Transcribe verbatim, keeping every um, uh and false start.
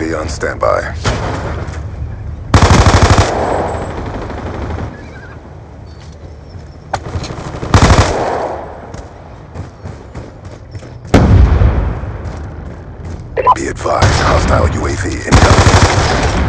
U A V on standby. Be advised, hostile U A V incoming.